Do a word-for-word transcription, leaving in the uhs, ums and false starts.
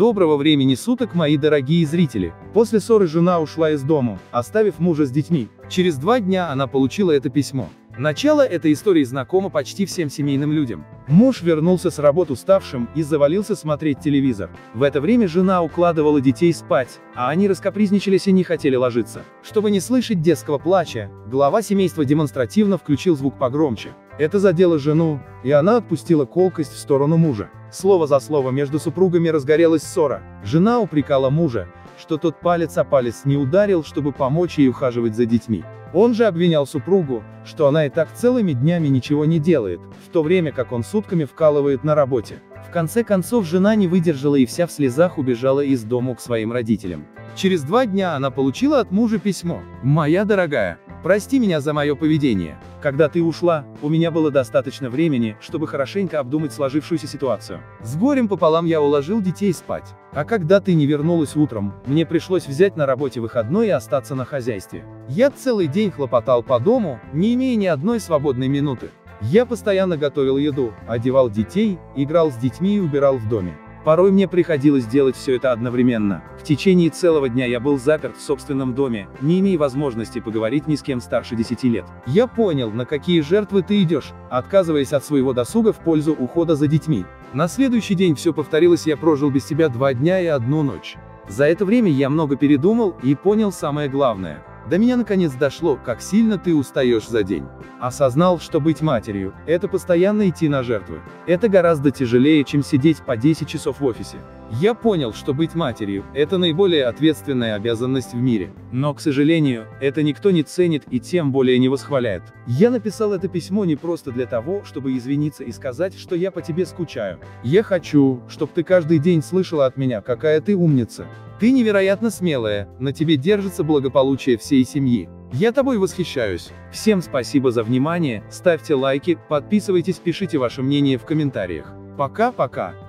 Доброго времени суток, мои дорогие зрители. После ссоры жена ушла из дома, оставив мужа с детьми. Через два дня она получила это письмо. Начало этой истории знакомо почти всем семейным людям. Муж вернулся с работы уставшим и завалился смотреть телевизор. В это время жена укладывала детей спать, а они раскапризничались и не хотели ложиться. Чтобы не слышать детского плача, глава семейства демонстративно включил звук погромче. Это задело жену, и она отпустила колкость в сторону мужа. Слово за слово между супругами разгорелась ссора. Жена упрекала мужа, что тот палец о палец не ударил, чтобы помочь ей ухаживать за детьми. Он же обвинял супругу, что она и так целыми днями ничего не делает, в то время как он сутками вкалывает на работе. В конце концов жена не выдержала и вся в слезах убежала из дома к своим родителям. Через два дня она получила от мужа письмо. «Моя дорогая, прости меня за мое поведение. Когда ты ушла, у меня было достаточно времени, чтобы хорошенько обдумать сложившуюся ситуацию. С горем пополам я уложил детей спать. А когда ты не вернулась утром, мне пришлось взять на работе выходной и остаться на хозяйстве. Я целый день хлопотал по дому, не имея ни одной свободной минуты. Я постоянно готовил еду, одевал детей, играл с детьми и убирал в доме. Порой мне приходилось делать все это одновременно. В течение целого дня я был заперт в собственном доме, не имея возможности поговорить ни с кем старше десяти лет. Я понял, на какие жертвы ты идешь, отказываясь от своего досуга в пользу ухода за детьми. На следующий день все повторилось, я прожил без тебя два дня и одну ночь. За это время я много передумал и понял самое главное. До меня наконец дошло, как сильно ты устаешь за день. Осознал, что быть матерью – это постоянно идти на жертвы. Это гораздо тяжелее, чем сидеть по десять часов в офисе. Я понял, что быть матерью – это наиболее ответственная обязанность в мире. Но, к сожалению, это никто не ценит и тем более не восхваляет. Я написал это письмо не просто для того, чтобы извиниться и сказать, что я по тебе скучаю. Я хочу, чтобы ты каждый день слышала от меня, какая ты умница. Ты невероятно смелая, на тебе держится благополучие всей семьи. Я тобой восхищаюсь. Всем спасибо за внимание, ставьте лайки, подписывайтесь, пишите ваше мнение в комментариях. Пока-пока.